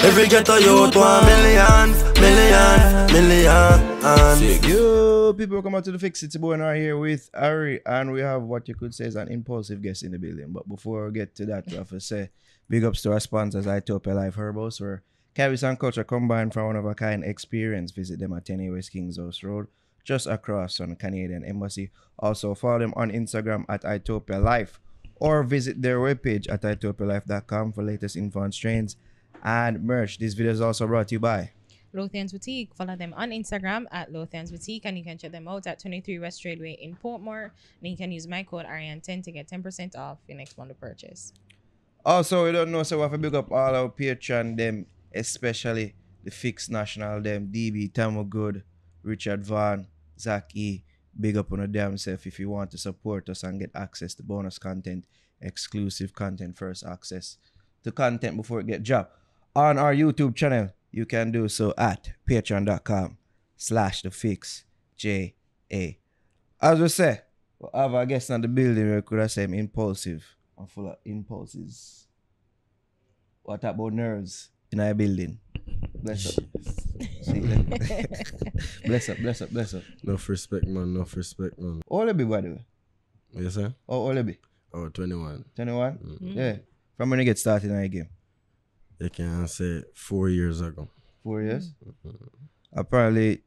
If we get a youth, 1 million, million, million. Six. Yo, people, come out to The Fix. It's a boy now here with Ari, and we have what you could say is an impulsive guest in the building. But before we get to that, we have to say big ups to our sponsors, Itopia Life Herbals, where cannabis and culture combined for one of a kind experience. Visit them at 10A West Kings House Road, just across from the Canadian Embassy. Also, follow them on Instagram at Itopia Life, or visit their webpage at itopialife.com for latest info on strains and merch. This video is also brought to you by Lothians Boutique. Follow them on Instagram at Lothians Boutique, and you can check them out at 23 West Tradeway in Portmore. And you can use my code Ariane10 to get 10% off your next month of purchase. Also, we don't know, so we have to big up all our Patreon them, especially The Fix National them, DB, Tamu Good, Richard Van, Zach E. Big up on a damn self if you want to support us and get access to bonus content, exclusive content, first access to content before it get dropped. On our YouTube channel, you can do so at patreon.com/thefixja. As we say, we have a guest in the building. We could have said impulsive and full of impulses. What about Nervz in our building? Bless up. bless up. Enough respect, man. How old are you, by the way? Yes, sir? How old are you? Oh, 21. 21? Mm-hmm. Yeah. From when you get started in the game? You can say 4 years ago. 4 years? Mm-hmm. Apparently,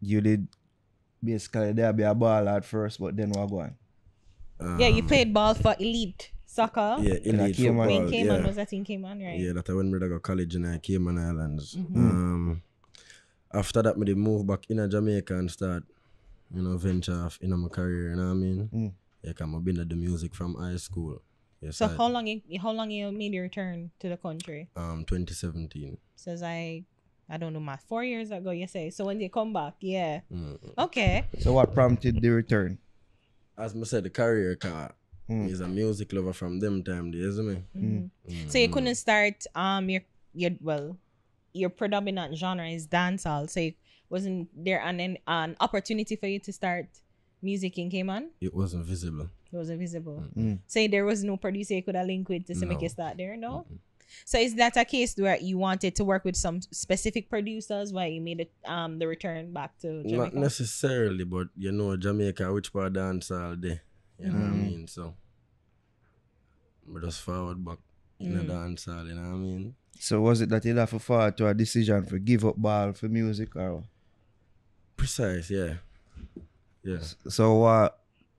you did basically there be a ball at first, but then we're going. Yeah, you played ball for elite soccer. Yeah, elite football. In Cayman, yeah. Was that in Cayman, right? Yeah, that I went to go college in the Cayman Islands. Mm-hmm. After that, I moved back in Jamaica and start, you know, venture off in my career, you know what I mean? Mm. Yeah, because I've been at the music from high school. Yes, so how long you made your return to the country? 2017. So it's like, I don't know, my 4 years ago, you say. So when they come back, yeah. Mm. Okay. So what prompted the return? As I said, the career car. He's a music lover from them time days, isn't it? So you couldn't start your predominant genre is dancehall, so it wasn't there an opportunity for you to start music in Cayman? It wasn't visible. It wasn't visible. Mm-hmm. So there was no producer you could have linked with to make you start there, no? Mm-hmm. So is that a case where you wanted to work with some specific producers while you made it, the return back to Jamaica? Not necessarily, but you know Jamaica, which part dancehall there? You know what I mean? So we just forward back in the dance hall, you know what I mean? So was it that you have to forward to a decision for give up ball for music or? Precise, yeah. Yeah. So what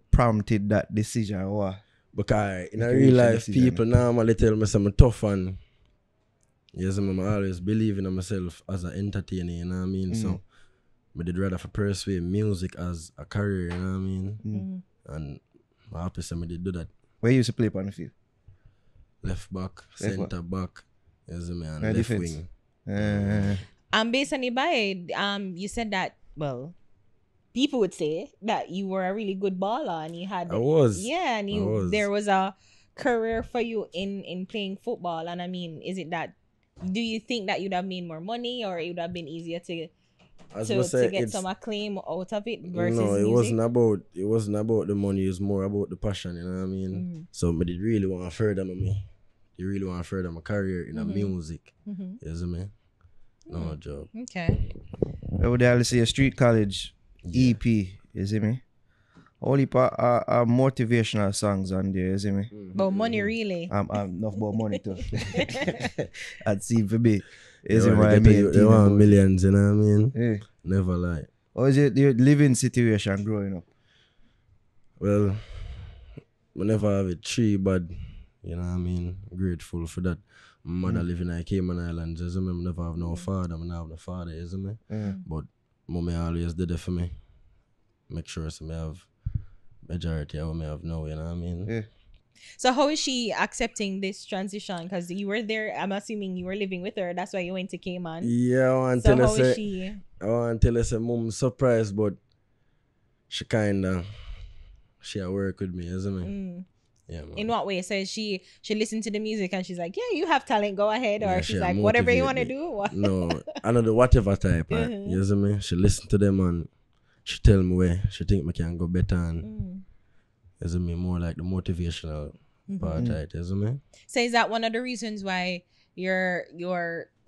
prompted that decision? What? Because in a real life decision, people normally tell me something tough, and yes, I always believe in myself as an entertainer, you know what I mean? So I did rather for pursue music as a career, you know what I mean? And I happy somebody did do that. Where you used to play on the field? Left back, centre back, yes, man, left wing. Based on the buy, you said that, well, people would say that you were a really good baller and you had... I was. Yeah, and there was a career for you in playing football. And I mean, is it that... Do you think that you'd have made more money or it would have been easier to get some acclaim out of it versus music? It wasn't about the money. It was more about the passion, you know what I mean? So but they really want to further me. They really want to further my career in music. You see me? No job. Okay. Well, they say a Street College EP, you see me? Only are motivational songs on there, you see me? But money really. I'm not about money too. I'd see for me. Is it right? They want millions, you know what I mean? Yeah. Never lie. Or is it your living situation growing up? Well, we never have a tree, but you know what I mean? Grateful for that. My mother living in Cayman Islands, isn't me? I never have no father, I have no father, isn't me? But mommy always did it for me. Make sure so I have majority of me have no, you know what I mean? Yeah. So how is she accepting this transition? Because you were there, I'm assuming you were living with her. That's why you went to Cayman. Yeah, I want to tell her mom surprised, but she kind of, she at work with me, isn't it? Yeah, man. In what way? So she listened to the music and she's like, yeah, you have talent, go ahead. Or yeah, she's like, whatever you want to do. What? No, I know the whatever type. You see me? She listen to them and she tell me where she think I can go better and... Isn't me more like the motivational part, right? Isn't me? So is that one of the reasons why your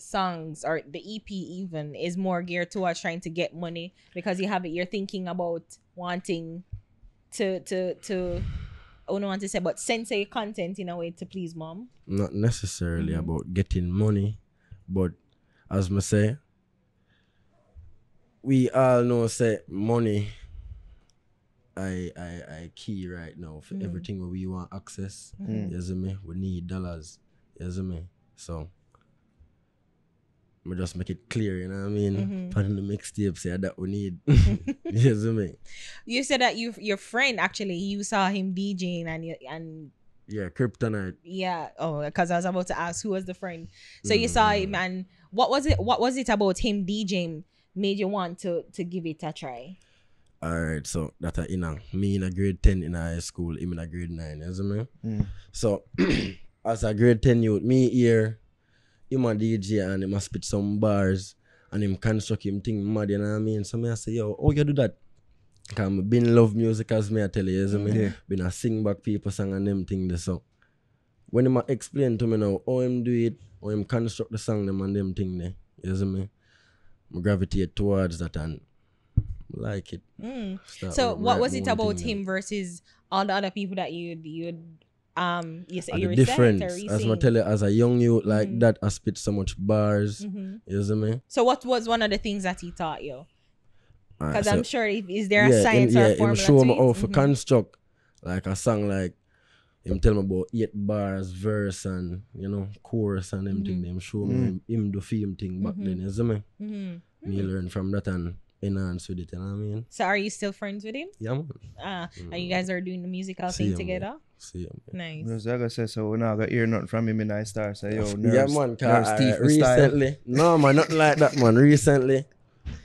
songs or the EP even is more geared towards trying to get money, because you have it, you're thinking about wanting to I don't want to say, but censor your content in a way to please mom. Not necessarily about getting money, but as I say, we all know say money I key right now for everything where we want access. You see me? We need dollars. You see me? So we just make it clear, you know what I mean? Pardon the mixtape, say that we need. You see me? You said that your friend actually, you saw him DJing and yeah, Kryptonite. Yeah. Oh, because I was about to ask who was the friend. So you saw him, and what was it about him DJing made you want to give it a try? All right, so that I me in a grade 10 in high school, him in a grade 9, you see me? So as a grade 10 youth, me here, him a DJ and him a spit some bars and him construct him thing mad, you know what I mean? So me I say, yo, how you do that? Because I been love music, as me I tell you, you me? Been a sing back people song and them thing there. So when him explain to me now how him do it, how him construct the song them and them thing there, you see me? I gravitate towards that and like it. So what was it about him then versus all the other people that you difference, as I tell you, as a young youth like that, I spit so much bars. You see me? So what was one of the things that he taught you? Because I'm sure, is there a science or a formula? Him show me how to construct like a song, like him tell me about 8 bars, verse and, you know, chorus and everything. Him show me him do film thing back then, you see me? Me learn from that and enhance with it, you know what I mean? So are you still friends with him? Yeah, man. And you guys are doing the musical thing together? See him. Nice. No, so I say, so when I got hear nothing from him in I start say, yo, Nervz, yeah, man, recently. No, man, nothing like that, man. Recently,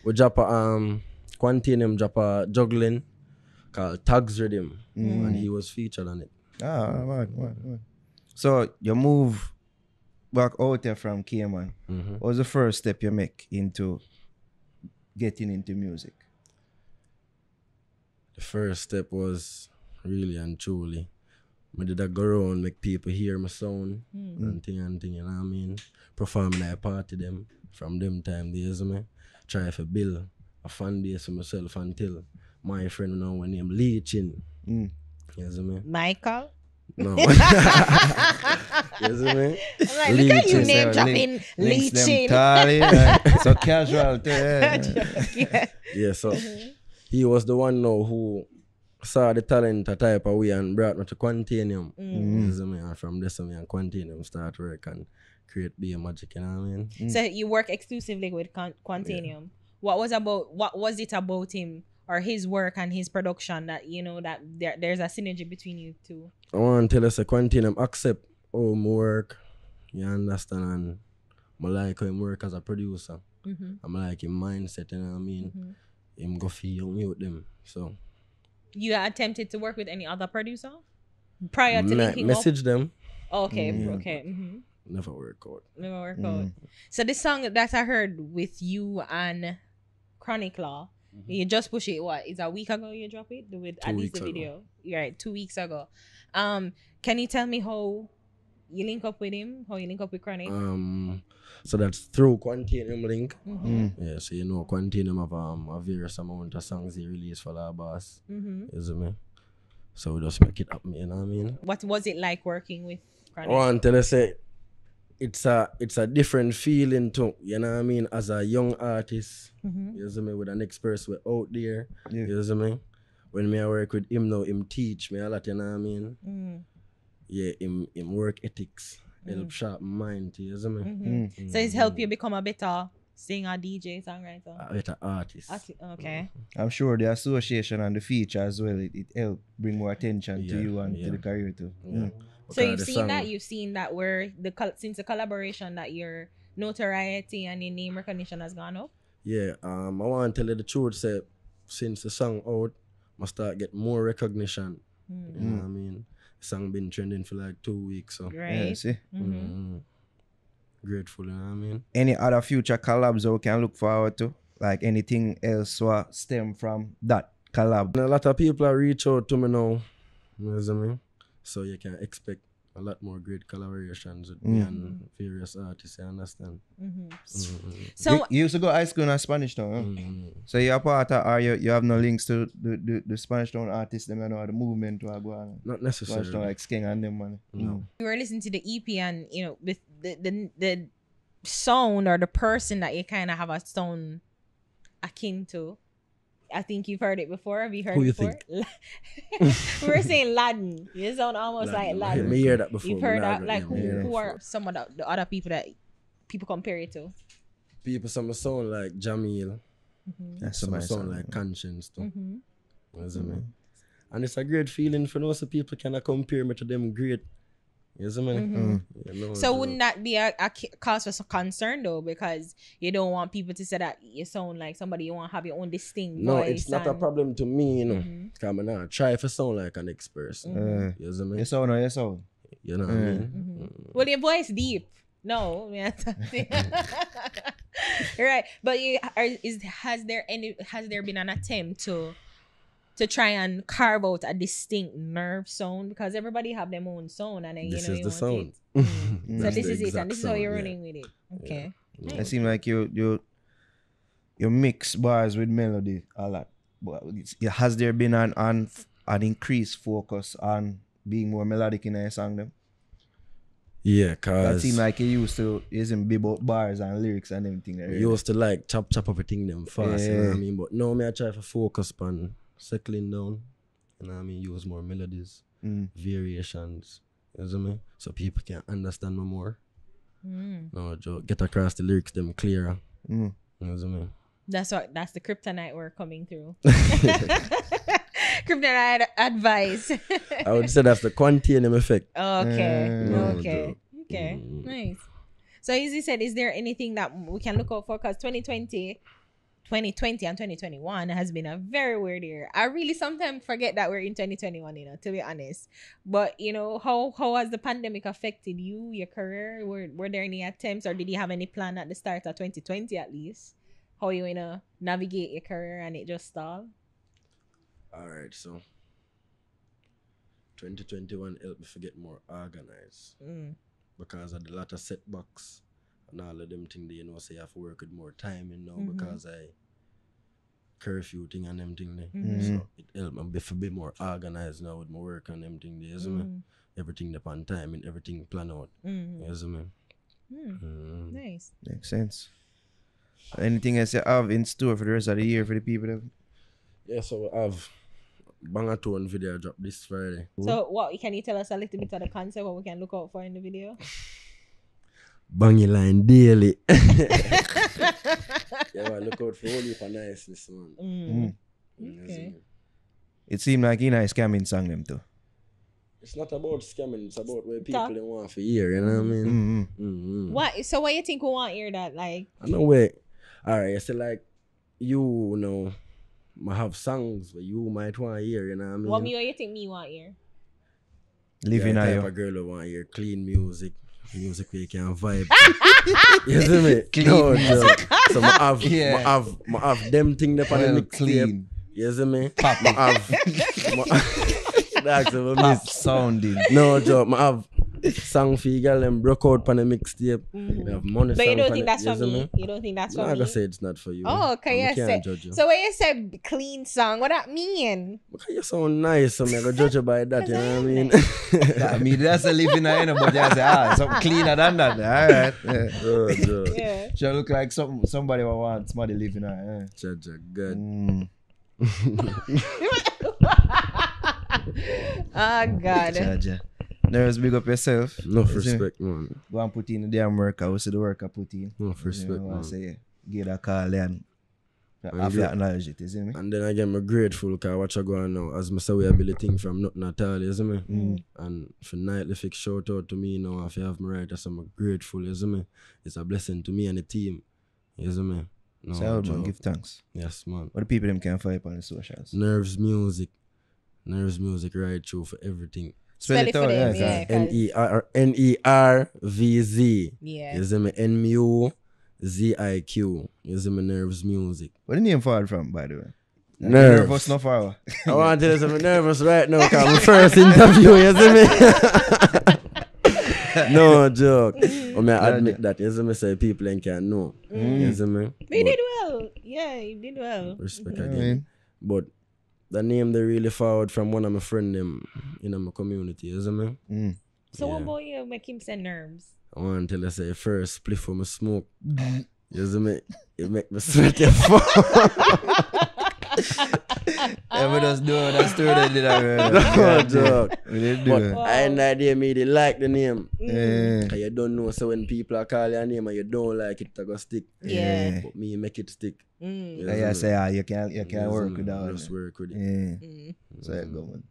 we drop a Quantanium drop a juggling called Tags Rhythm, and he was featured on it. Ah, right. So you move back out there from Cayman. What was the first step you make into getting into music? The first step was really and truly, I did that go around, make people hear my sound and thing, you know what I mean? Performing at a party them from them time days, me try to build a fan base for myself until my friend, you know, when name Leachin. You see me? Michael? No. You see me? I'm like, look at you name dropping Leachin. Like, so casual. Yeah, so he was the one now who saw the talent a type of way and brought me to Quantanium. You see me? And from this, and Quantanium start work and create Be Magic, you know what I mean? So you work exclusively with Quantanium. Yeah. What was it about him or his work and his production that, you know, that there's a synergy between you two? I want to tell us a Quantanium accept all my work, you understand, and I like him work as a producer. I'm like him mindset, you know what I mean? Him go feel me with them. So you attempted to work with any other producer prior to linking message up them? Oh, okay, okay. Never work out. So this song that I heard with you and Chronic Law, you just push it, what, is a week ago you drop it? With at least the video. You're right, 2 weeks ago. Can you tell me how you link up with him? How you link up with Chronic? So that's through Quantanium link. Yeah, so you know Quantanium have a various amount of songs he released for La Bass. You see me? So we just make it up, you know what I mean? What was it like working with Chronic? Oh, until I say it's a different feeling too, you know what I mean? As a young artist, you see me, with an expert we're out there, you see me? When me I work with him now, him teach me a lot, you know what I mean? Yeah, him work ethics, help sharp mind, you see me? So it's helped you become a better singer, DJ, songwriter? A better artist. Okay. I'm sure the association and the feature as well, it helped bring more attention to you and to the career too. So you've seen that where since the collaboration that your notoriety and your name recognition has gone up? Yeah, I want to tell you the truth, say, since the song out, I start get more recognition. You know what I mean? The song been trending for like 2 weeks. So right. Yeah, see? Grateful, you know what I mean? Any other future collabs that we can look forward to? Like anything else what stem from that collab? And a lot of people reach out to me now, you know what I mean? So you can expect a lot more great collaborations with me and various artists, you understand? So you used to go to high school in Spanish Town, huh? So you're part of, or you have no links to the Spanish Town artists, them, you know, the movement to go on. Not necessarily. Spanish Town, like Sking and them, man. You were listening to the EP and, you know, with the sound or the person that you kind of have a sound akin to. I think you've heard it before. Have you heard it before? We were saying Latin. You sound almost Latin, like Latin. We heard that before. You've heard that, like who are some of the other people that people compare it to? People, some sound like Jamil. Some sound like Conscience too. And it's a great feeling for those people can compare me to them great. You see, you know, so wouldn't that be a cause for some concern though? Because you don't want people to say that you sound like somebody, you want to have your own distinct voice. No, it's not a problem to me, you know. Come on, try to sound like an next person. You see me? You sound or you sound. You know what I mean? Well, your voice deep. No, right. But you are, has there been an attempt to try and carve out a distinct Nervz sound, because everybody have their own sound, and then, you know, you want sound. It. So this is it, and this is how you're running with it. Okay. It seems like you mix bars with melody a lot. But has there been an increased focus on being more melodic in your song them? Yeah, cause it seems like you used to isn't be about bars and lyrics and everything. You used to like chop everything them fast. You know what I mean? But now I try to focus on settling down, you know what I mean, use more melodies, variations, you know what I mean, so people can understand me more. No joke, get across the lyrics them clearer. You know what I mean? That's the kryptonite we're coming through. Kryptonite advice. I would say that's the Quantanium effect. Okay, okay, nice. So as you said, is there anything that we can look out for? Because 2020 and 2021 has been a very weird year. I really sometimes forget that we're in 2021, you know, to be honest. But, you know, how has the pandemic affected you, your career? Were there any attempts, or did you have any plan at the start of 2020 at least? How you gonna navigate your career and it just stalled? All right, so 2021 helped me forget more organized because of the lot of setbacks. And all of them things, you know, say I have to work with more time, you know, because I curfew thing and them thing there. So it helped me to be more organized now with my work and them thing there, you see me? Everything upon time and everything planned out. You see me? Nice. Makes sense. Anything else you have in store for the rest of the year for the people that... Yeah, so I have Banga Tone video drop this Friday. So what, can you tell us a little bit of the concept, what we can look out for in the video? Bang your line daily. Yeah, well, look out for all you for niceness, man. Okay. It seemed like he nice scamming sang them too. It's not about scamming, it's about where people they want for year, you know what I mean? What? So what you think we want here that like? I know where. Alright, I said like you know I have songs where you might want to hear, you know what I mean? What you think me want here? Living out. Type of girl who want hear clean music. Music where you can vibe. You see me? Clean. No, no. So I have them thing that on the clean. You see me? Pop. That's what I miss. Sounding. No joke. I have song for you girl and broke out on the mixtape. But you don't think that's for me? You don't think that's for me? Like I said, it's not for you. Oh, okay. I can't judge you. So when you said clean song, what that mean? Because you sound nice, so I'm going to judge you by that, you know what I mean? I mean, that's a living in but I say, something cleaner than that. All right. Yeah. She look like somebody who wants somebody living in. Judge you good. Oh, God. Judge you. Nervz, big up yourself. Enough respect, man. Go and put in the damn work. I will see the work I put in. Enough respect, man. I say, give that call and have to acknowledge it, you see me? And then again, I'm grateful because I watch you go on now. As I say, we have been thing from nothing at all, you see me? And for Nightly Fix, shout out to me now. If you have me right, I'm grateful, you see me? It's a blessing to me and the team, you see me? No, so, man, give thanks. Yes, man. What the people them can find on the socials? Nervz Music. Nervz Music, right through for everything. Spell it for them, yeah. N-E-R-V-Z. Yeah. You see me? N-M-U-Z-I-Q. You see me? Nervz Music. What the name fall from, by the way? Nervz. Nervous, no far. I want to tell you I'm nervous right now because I'm first interview, you see me? No joke. I mean, I admit that. You see me say people ain't can know. You see me? But you did well. Yeah, you did well. Respect again. But the name they really forward from one of my friends in my community. You see me? So what about you make him say Nervz? I want to tell you, say first spliff for my smoke. You see me? It make me sweat your phone. Ever just do that story that did I read. No joke. I ain't idea me they like the name. Yeah. You don't know, so when people are calling your name and you don't like it, it's gonna stick. Yeah. But me make it stick. Yeah, I say you can't work without it. Just work with it. Yeah. So you go on.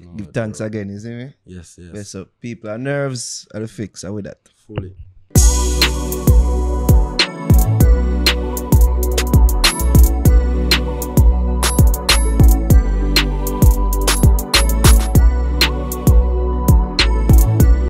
No, give thanks again, you see me? Yes, yes. So people are Nervz, I'll fix, I with that. Fully.